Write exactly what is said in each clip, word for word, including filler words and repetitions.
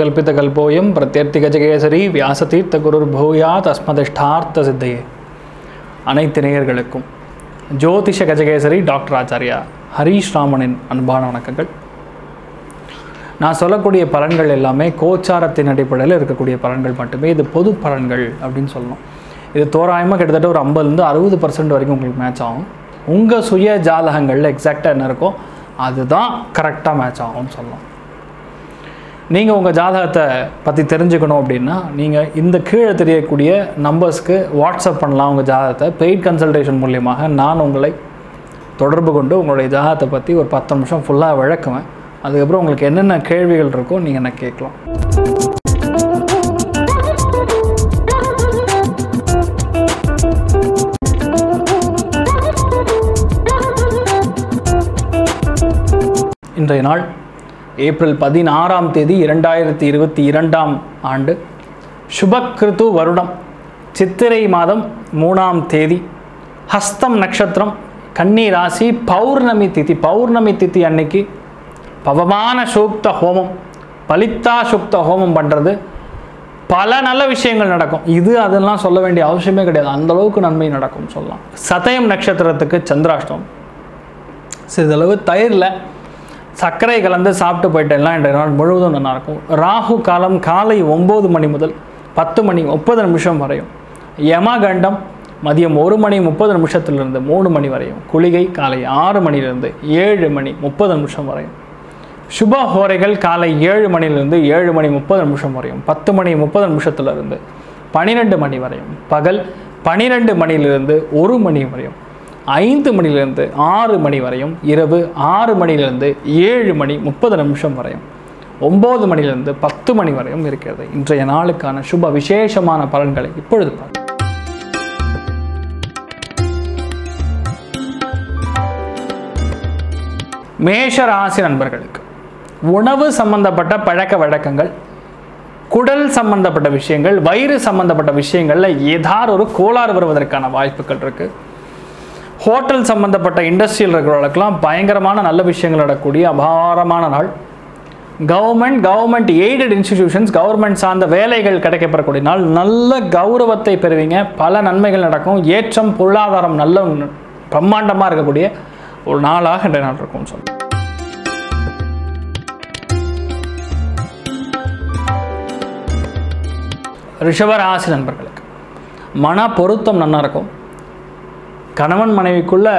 कल्पितकल्पोऽयं प्रत्यर्थिगजकेसरी व्यासतीर्थगुरुर्भूयात् अस्मदिष्टार्थसिद्धये अनैति नेयர்களுக்கும் ஜோதிஷ கஜகேசரி டாக்டர் ஆச்சாரியா ஹரி ஷர்மனின் அன்பான வணக்கங்கள். நான் சொல்லக்கூடிய பலன்கள் எல்லாமே கோச்சாரத்தின் அடிப்படையில் இருக்கக்கூடிய பலன்கள் மட்டுமே. இது பொது பலன்கள் அப்படின்னு சொல்லணும். இது தோராயமாக கிட்டத்தட்ட ஒரு ஐம்பதுலேருந்து அறுபது பர்சன்ட் வரைக்கும் உங்களுக்கு மேட்ச் ஆகும். உங்கள் சுய ஜாதகங்களில் எக்ஸாக்டாக என்ன இருக்கோ அதுதான் கரெக்டாக மேட்ச் ஆகும்னு சொல்லலாம். நீங்கள் உங்கள் ஜாதகத்தை பற்றி தெரிஞ்சுக்கணும் அப்படின்னா நீங்கள் இந்த கீழே தெரியக்கூடிய நம்பர்ஸ்க்கு வாட்ஸ்அப் பண்ணலாம். உங்கள் ஜாதகத்தை பெய்ட் கன்சல்டேஷன் மூலியமாக நான் உங்களை தொடர்பு கொண்டு உங்களுடைய ஜாதகத்தை பற்றி ஒரு பத்து நிமிஷம் ஃபுல்லாக விளக்குவேன். அதுக்கப்புறம் உங்களுக்கு என்னென்ன கேள்விகள் இருக்கோ நீங்கள் என்ன கேட்கலாம். இன்றைய நாள் ஏப்ரல் பதினாறாம் தேதி இரண்டாயிரத்தி இருபத்தி இரண்டாம் ஆண்டு சுபக்ருத்து வருடம் சித்திரை மாதம் மூணாம் தேதி ஹஸ்தம் நட்சத்திரம் கன்னி ராசி பௌர்ணமி திதி. பௌர்ணமி திதி அன்னைக்கு பவமான சூக்த ஹோமம் பலித்தா சுக்த ஹோமம் பண்ணுறது பல நல்ல விஷயங்கள் நடக்கும். இது அதெல்லாம் சொல்ல வேண்டிய அவசியமே கிடையாது, அந்தளவுக்கு நன்மை நடக்கும் சொல்லலாம். சதயம் நட்சத்திரத்துக்கு சந்திராஷ்டம் சிறிதளவு தயிரில் சர்க்கரை கலந்து சாப்பிட்டு போயிட்டேன்னா இன்றைய நாள் முழுவதும் நல்லாயிருக்கும். ராகு காலம் காலை ஒம்பது மணி முதல் பத்து மணி முப்பது நிமிஷம் வரையும், யமகண்டம் மதியம் ஒரு மணி முப்பது நிமிஷத்துலேருந்து மூணு மணி வரையும், குளிகை காலை ஆறு மணிலிருந்து ஏழு மணி முப்பது நிமிஷம் வரையும், சுப ஹோரைகள் காலை ஏழு மணிலிருந்து ஏழு மணி முப்பது நிமிஷம் வரையும், பத்து மணி முப்பது நிமிஷத்துலேருந்து பன்னிரெண்டு மணி வரையும், பகல் பன்னிரெண்டு மணிலிருந்து ஒரு மணி வரையும், ஐந்து மணிலிருந்து ஆறு மணி வரையும், இரவு ஆறு மணிலிருந்து ஏழு மணி முப்பது நிமிஷம் வரையும், ஒம்பது மணிலிருந்து பத்து மணி வரையும் இருக்கிறது. இன்றைய நாளுக்கான சுப விசேஷமான பலன்களை இப்பொழுது பார்க்கலாம். மேஷ ராசி நண்பர்களுக்கு உணவு சம்பந்தப்பட்ட பழக்க வழக்கங்கள், குடல் சம்பந்தப்பட்ட விஷயங்கள், வயிறு சம்பந்தப்பட்ட விஷயங்களில் ஏதாவது ஒரு கோளாறு வருவதற்கான வாய்ப்புகள் இருக்குது. ஹோட்டல் சம்மந்தப்பட்ட இண்டஸ்ட்ரியில் இருக்கிறவர்களுக்கெல்லாம் பயங்கரமான நல்ல விஷயங்கள் நடக்கக்கூடிய அபாரமான நாள். Government government aided institutions government சார்ந்த வேலைகள் கிடைக்கப்படக்கூடிய நாள். நல்ல கௌரவத்தை பெறுவீங்க, பல நன்மைகள் நடக்கும். ஏற்றம் பொருளாதாரம் நல்ல பிரம்மாண்டமாக இருக்கக்கூடிய ஒரு நாளாக இன்றைய நாள் இருக்கும்னு சொல்லி ரிஷபராசி நண்பர்களுக்கு மன பொருத்தம் நல்லா இருக்கும். கணவன் மனைவிக்குள்ளே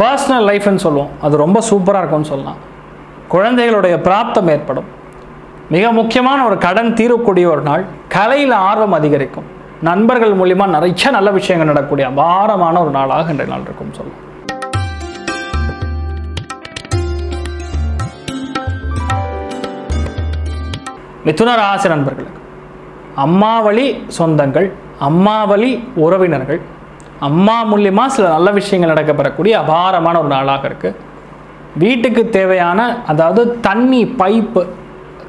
பர்சனல் லைஃப்னு சொல்லுவோம், அது ரொம்ப சூப்பராக இருக்கும்னு சொல்லலாம். குழந்தைகளுடைய பிராப்தம் ஏற்படும். மிக முக்கியமான ஒரு கடன் தீரக்கூடிய ஒரு நாள். கலையில் ஆர்வம் அதிகரிக்கும். நண்பர்கள் மூலிமா நிறைய நல்ல விஷயங்கள் நடக்கக்கூடிய அபாரமான ஒரு நாளாக இன்றைய நாள் இருக்கும்னு சொல்லலாம். மிதுன ராசி நண்பர்களுக்கு அம்மா வழி சொந்தங்கள், அம்மா வழி உறவினர்கள், அம்மா மூலிமா சில நல்ல விஷயங்கள் நடக்கப்படக்கூடிய அபாரமான ஒரு நாளாக இருக்குது. வீட்டுக்கு தேவையான அதாவது தண்ணி பைப்பு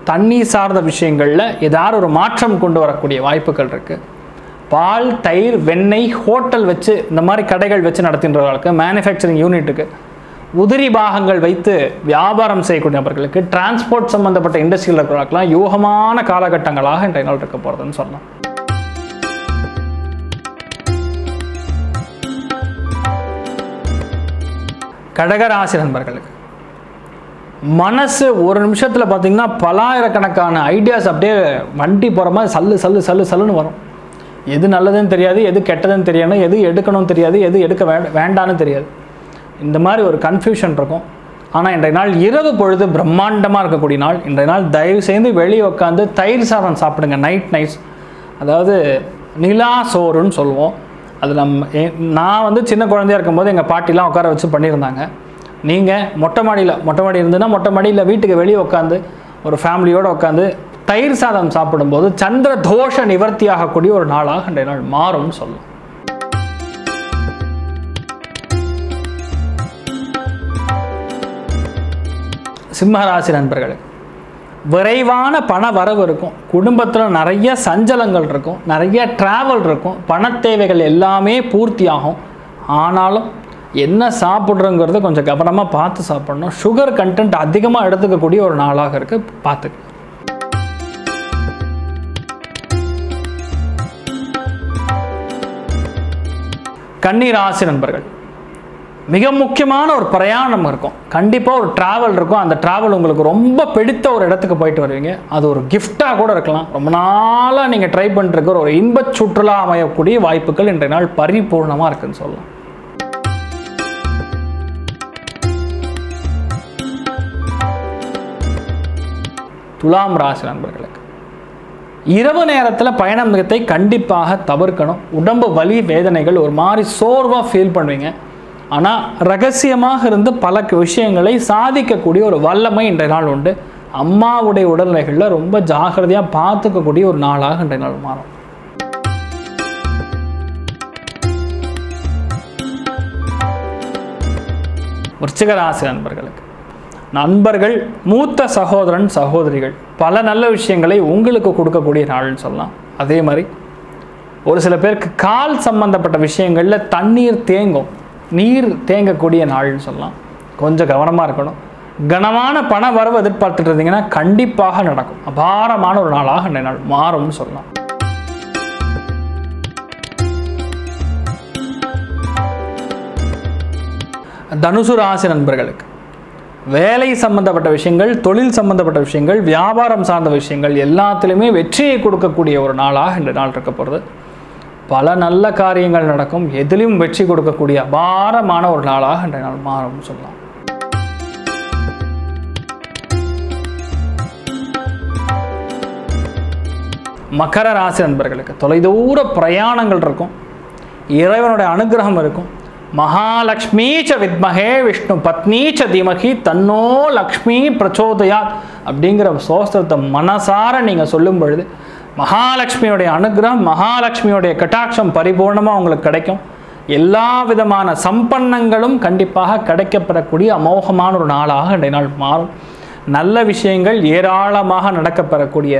தண்ணி சார்ந்த விஷயங்களில் ஏதாவது ஒரு மாற்றம் கொண்டு வரக்கூடிய வாய்ப்புகள் இருக்குது. பால் தயிர் வெண்ணெய் ஹோட்டல் வச்சு இந்த மாதிரி கடைகள் வச்சு நடத்துகின்றவர்களுக்கு, மேனுஃபேக்சரிங் யூனிட்டுக்கு உதிரி பாகங்கள் வைத்து வியாபாரம் செய்யக்கூடிய நபர்களுக்கு, டிரான்ஸ்போர்ட் சம்மந்தப்பட்ட இண்டஸ்ட்ரியில் இருக்கிறவர்களுக்கெல்லாம் யோகமான காலகட்டங்களாக இன்றைய நாள் இருக்க போகிறதுன்னு சொல்லலாம். கடகராசி நண்பர்களுக்கு மனசு ஒரு நிமிஷத்தில் பார்த்திங்கன்னா பலாயிரக்கணக்கான ஐடியாஸ் அப்படியே வண்டி போகிற மாதிரி சல்லு சல்லு சல்லு சல்லுன்னு வரும். எது நல்லதுன்னு தெரியாது, எது கெட்டதுன்னு தெரியணும், எது எடுக்கணும்னு தெரியாது, எது எடுக்க வே வேண்டான்னு தெரியாது. இந்த மாதிரி ஒரு கன்ஃபியூஷன் இருக்கும். ஆனால் இன்றைய நாள் இரவு பொழுது பிரம்மாண்டமாக இருக்கக்கூடிய நாள். இன்றைய நாள் தயவு செய்து வெளியே உட்காந்து தயிர் சாதம் சாப்பிடுங்க. நைட் நைட்ஸ் அதாவது நிலா சோறுன்னு சொல்லுவோம். அது நம்ம நான் வந்து சின்ன குழந்தையாக இருக்கும்போது எங்கள் பாட்டிலாம் உட்கார வச்சு பண்ணியிருந்தாங்க. நீங்கள் மொட்டை மாடியில் மொட்டை மாடி இருந்துன்னா மொட்டை மாடியில் வீட்டுக்கு வெளியே உட்காந்து ஒரு ஃபேமிலியோடு உட்காந்து தயிர் சாதம் சாப்பிடும்போது சந்திர தோஷ நிவர்த்தி ஆகக்கூடிய ஒரு நாளாக இன்றைய நாள் மாறும்னு சொல்லும். சிம்மராசி நண்பர்களுக்கு விரைவான பண வரவு இருக்கும். குடும்பத்தில் நிறைய சஞ்சலங்கள் இருக்கும், நிறைய ட்ராவல் இருக்கும். பண தேவைகள் எல்லாமே பூர்த்தி ஆகும். ஆனாலும் என்ன சாப்பிட்றோங்கிறத கொஞ்சம் கவனமாக பார்த்து சாப்பிடணும். சுகர் கண்டென்ட் அதிகமாக எடுத்துக்கக்கூடிய ஒரு நாளாக இருக்குது, பார்த்துக்க. கன்னி ராசி நண்பர்கள் மிக முக்கியமான ஒரு பிரயாணம் இருக்கும், கண்டிப்பாக ஒரு டிராவல் இருக்கும். அந்த டிராவல் உங்களுக்கு ரொம்ப பிடித்த ஒரு இடத்துக்கு போயிட்டு வருவீங்க. அது ஒரு கிஃப்டாக கூட இருக்கலாம். ரொம்ப நாளாக நீங்கள் ட்ரை பண்ணிருக்கிற ஒரு இன்பச் சுற்றுலா அமையக்கூடிய வாய்ப்புகள் இன்றைய நாள் பரிபூர்ணமாக இருக்குன்னு சொல்லலாம். துலாம் ராசி நண்பர்களுக்கு இரவு நேரத்தில் பயணத்தை கண்டிப்பாக தவிர்க்கணும். உடம்பு வலி வேதனைகள், ஒரு மாதிரி சோர்வாக ஃபீல் பண்ணுவீங்க. ஆனால் ரகசியமாக இருந்து பல விஷயங்களை சாதிக்கக்கூடிய ஒரு வல்லமை இன்றைய நாள் உண்டு. அம்மாவுடைய உடல்நிலைகளில் ரொம்ப ஜாகிரதையாக பார்த்துக்கக்கூடிய ஒரு நாளாக இன்றைய நாள் மாறும். விருச்சிக ராசி நண்பர்களுக்கு நண்பர்கள், மூத்த சகோதரன் சகோதரிகள் பல நல்ல விஷயங்களை உங்களுக்கு கொடுக்கக்கூடிய நாள்னு சொல்லலாம். அதே மாதிரி ஒரு சில பேருக்கு கால் சம்பந்தப்பட்ட விஷயங்களில் தண்ணீர் தேங்கும், நீர் தேங்கக்கூடிய நாள்னு சொல்லலாம். கொஞ்சம் கவனமாக இருக்கணும். கனமான பண வரவு எதிர்பார்த்துட்டு இருந்தீங்கன்னா கண்டிப்பாக நடக்கும். அபாரமான ஒரு நாளாக இன்றைய நாள் மாறும்னு சொல்லலாம். தனுசு ராசி நண்பர்களுக்கு வேலை சம்பந்தப்பட்ட விஷயங்கள், தொழில் சம்பந்தப்பட்ட விஷயங்கள், வியாபாரம் சார்ந்த விஷயங்கள் எல்லாத்துலேயுமே வெற்றியை கொடுக்கக்கூடிய ஒரு நாளாக இன்றைய நாள் இருக்க போகிறது. பல நல்ல காரியங்கள் நடக்கும். எதிலும் வெற்றி கொடுக்கக்கூடிய அபாரமான ஒரு நாளாக இன்றைய நாள் மாறும் சொல்லலாம். மகர ராசி நண்பர்களுக்கு தொலைதூர பிரயாணங்கள் இருக்கும், இறைவனுடைய அனுகிரகம் இருக்கும். மகாலட்சுமீச்ச வித்மகே விஷ்ணு பத்னீச்ச தீமகி தன்னோ லக்ஷ்மி பிரச்சோதயாத் அப்படிங்கிற சோஸ்திரத்தை மனசார நீங்கள் சொல்லும் பொழுது மகாலட்சுமியுடைய அனுகிரகம், மகாலட்சுமியுடைய கட்டாட்சம் பரிபூர்ணமாக உங்களுக்கு கிடைக்கும். எல்லா விதமான சம்பன்னங்களும் கண்டிப்பாக கிடைக்கப்பெறக்கூடிய அமோகமான ஒரு நாளாக இன்றைய நாள் மாறும். நல்ல விஷயங்கள் ஏராளமாக நடக்கப்பெறக்கூடிய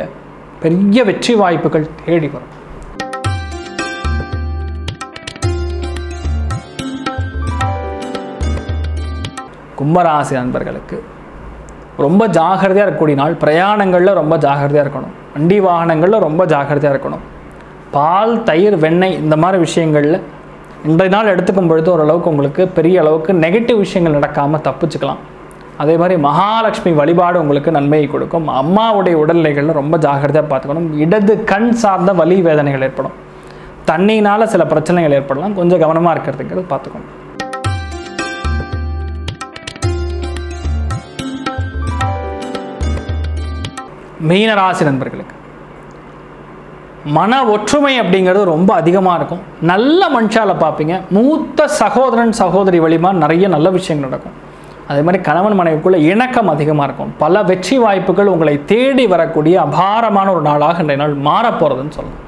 பெரிய வெற்றி வாய்ப்புகள் தேடி வரும். கும்பராசி நண்பர்களுக்கு ரொம்ப ஜாகிரதையாக இருக்கக்கூடிய நாள். பிரயாணங்களில் ரொம்ப ஜாகிரதையாக இருக்கணும், வண்டி வாகனங்களில் ரொம்ப ஜாகிரதையாக இருக்கணும். பால், தயிர், வெண்ணெய் இந்த மாதிரி விஷயங்களில் இன்றைய நாள் எடுத்துக்கும் பொழுது ஓரளவுக்கு உங்களுக்கு பெரிய அளவுக்கு நெகட்டிவ் விஷயங்கள் நடக்காமல் தப்பிச்சுக்கலாம். அதே மாதிரி மகாலட்சுமி வழிபாடு உங்களுக்கு நன்மையை கொடுக்கும். அம்மாவுடைய உடல்நிலைகளில் ரொம்ப ஜாகிரதையாக பார்த்துக்கணும். இடது கண் சார்ந்த வலி வேதனைகள் ஏற்படும், தண்ணினால் சில பிரச்சனைகள் ஏற்படலாம். கொஞ்சம் கவனமாக இருக்கிறதுங்கிறது பார்த்துக்கணும். மீனராசி நண்பர்களுக்கு மன ஒற்றுமை அப்படிங்கிறது ரொம்ப அதிகமாக இருக்கும். நல்ல மனுஷால பார்ப்பீங்க. மூத்த சகோதரன் சகோதரி வழிமா நிறைய நல்ல விஷயங்கள் நடக்கும். அதே மாதிரி கணவன் மனைவிக்குள்ள இணக்கம் அதிகமாக இருக்கும். பல வெற்றி வாய்ப்புகள் உங்களை தேடி வரக்கூடிய அபாரமான ஒரு நாளாக இன்றைய நாள் மாறப்போகிறதுன்னு சொல்லலாம்.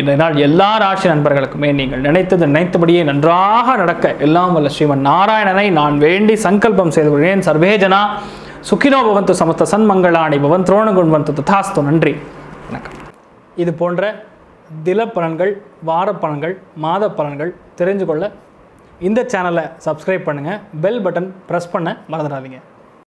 இன்றைய நாள் எல்லா ராசி நண்பர்களுக்குமே நீங்கள் நினைத்தது நினைத்தபடியே நன்றாக நடக்க எல்லாம் வல்ல ஸ்ரீமன் நாராயணனை நான் வேண்டி சங்கல்பம் செய்து கொள்கிறேன். சர்வேஜனா சுக்கினோ பவந்து சமஸ்த சன்மங்களாணி பவன் துரோணகுண் வந்து ததாஸ்து. நன்றி, வணக்கம். இது போன்ற தில பலன்கள், வார பலன்கள், மாத பலன்கள் தெரிஞ்சுக்கொள்ள இந்த சேனலை சப்ஸ்கிரைப் பண்ணுங்கள். பெல் பட்டன் ப்ரெஸ் பண்ண மறந்துடாதீங்க.